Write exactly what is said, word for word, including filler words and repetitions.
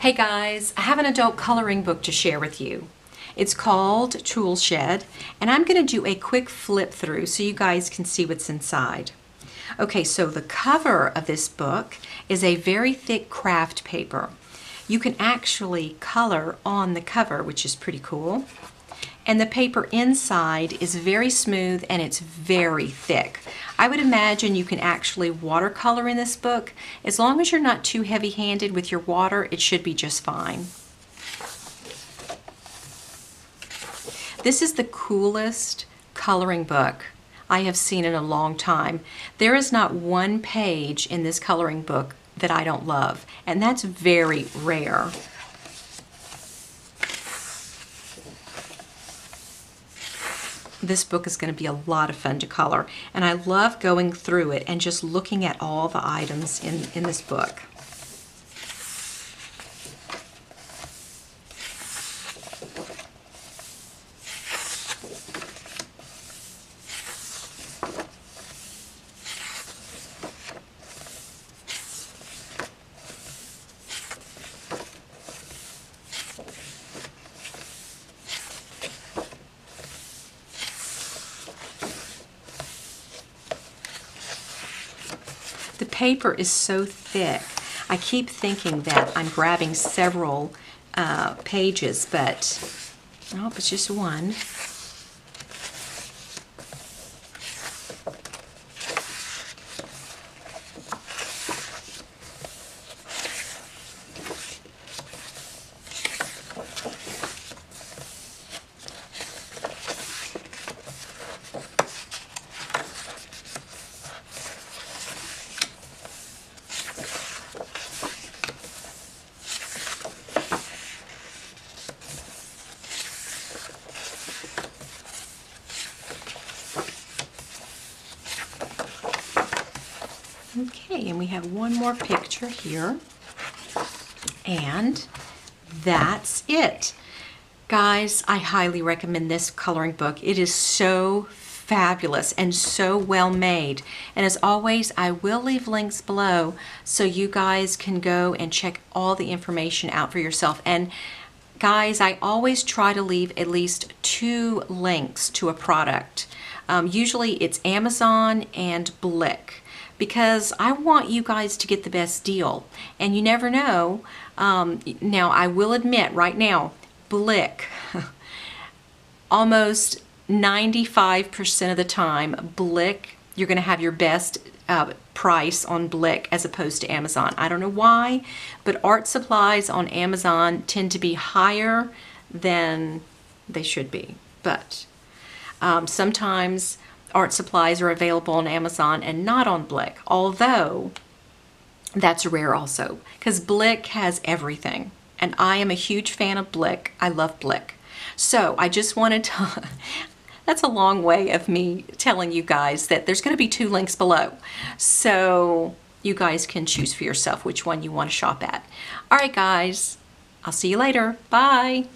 Hey guys, I have an adult coloring book to share with you. It's called Tool Shed, and I'm going to do a quick flip through so you guys can see what's inside. Okay, so the cover of this book is a very thick craft paper. You can actually color on the cover, which is pretty cool. And the paper inside is very smooth and it's very thick. I would imagine you can actually watercolor in this book. As long as you're not too heavy-handed with your water, it should be just fine. This is the coolest coloring book I have seen in a long time. There is not one page in this coloring book that I don't love, and that's very rare. This book is going to be a lot of fun to color, and I love going through it and just looking at all the items in, in this book. The paper is so thick. I keep thinking that I'm grabbing several uh, pages, but oh, it's just one. Okay, and we have one more picture here, and that's it. Guys, I highly recommend this coloring book. It is so fabulous and so well made. And as always, I will leave links below so you guys can go and check all the information out for yourself. And guys, I always try to leave at least two links to a product. Um, usually it's Amazon and Blick, because I want you guys to get the best deal, and you never know. Um, now, I will admit right now, Blick, almost ninety-five percent of the time, Blick, you're gonna have your best uh, price on Blick as opposed to Amazon. I don't know why, but art supplies on Amazon tend to be higher than they should be, but um, sometimes art supplies are available on Amazon and not on Blick, although that's rare also, because Blick has everything, and I am a huge fan of Blick. I love Blick. So I just wanted to, that's a long way of me telling you guys that there's going to be two links below, so you guys can choose for yourself which one you want to shop at. All right, guys, I'll see you later. Bye.